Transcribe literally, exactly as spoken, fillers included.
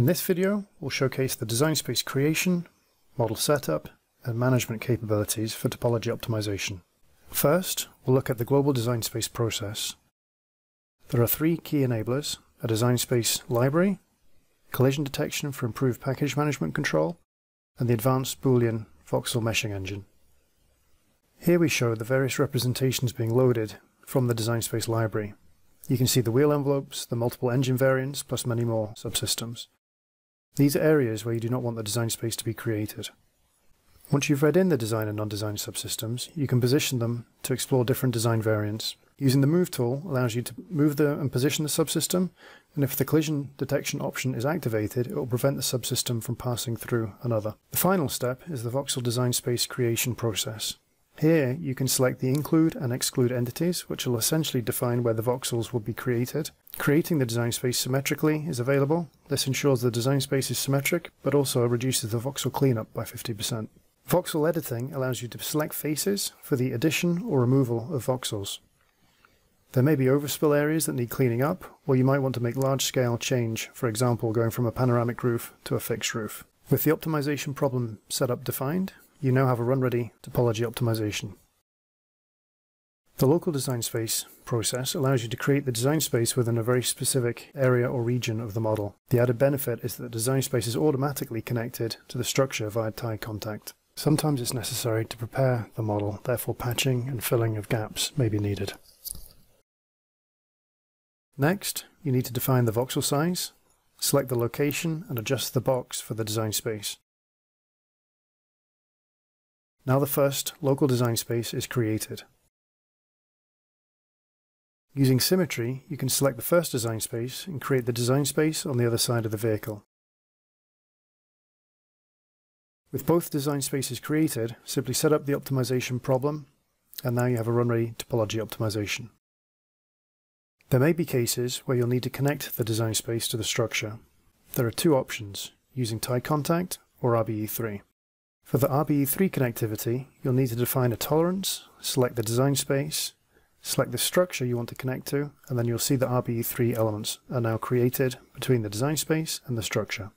In this video, we'll showcase the design space creation, model setup, and management capabilities for topology optimization. First, we'll look at the global design space process. There are three key enablers: a design space library, collision detection for improved package management control, and the advanced Boolean voxel meshing engine. Here we show the various representations being loaded from the design space library. You can see the wheel envelopes, the multiple engine variants, plus many more subsystems. These are areas where you do not want the design space to be created. Once you've read in the design and non-design subsystems, you can position them to explore different design variants. Using the Move tool allows you to move the and position the subsystem, and if the collision detection option is activated, it will prevent the subsystem from passing through another. The final step is the voxel design space creation process. Here you can select the include and exclude entities, which will essentially define where the voxels will be created. Creating the design space symmetrically is available. This ensures the design space is symmetric, but also reduces the voxel cleanup by fifty percent. Voxel editing allows you to select faces for the addition or removal of voxels. There may be overspill areas that need cleaning up, or you might want to make large-scale change, for example going from a panoramic roof to a fixed roof. With the optimization problem setup defined, you now have a run-ready topology optimization. The local design space process allows you to create the design space within a very specific area or region of the model. The added benefit is that the design space is automatically connected to the structure via tie contact. Sometimes it's necessary to prepare the model, therefore patching and filling of gaps may be needed. Next, you need to define the voxel size, select the location, and adjust the box for the design space. Now the first local design space is created. Using symmetry, you can select the first design space and create the design space on the other side of the vehicle. With both design spaces created, simply set up the optimization problem, and now you have a run-ready topology optimization. There may be cases where you'll need to connect the design space to the structure. There are two options, using tie contact or R B E three. For the R B E three connectivity, you'll need to define a tolerance, select the design space, select the structure you want to connect to, and then you'll see the R B E three elements are now created between the design space and the structure.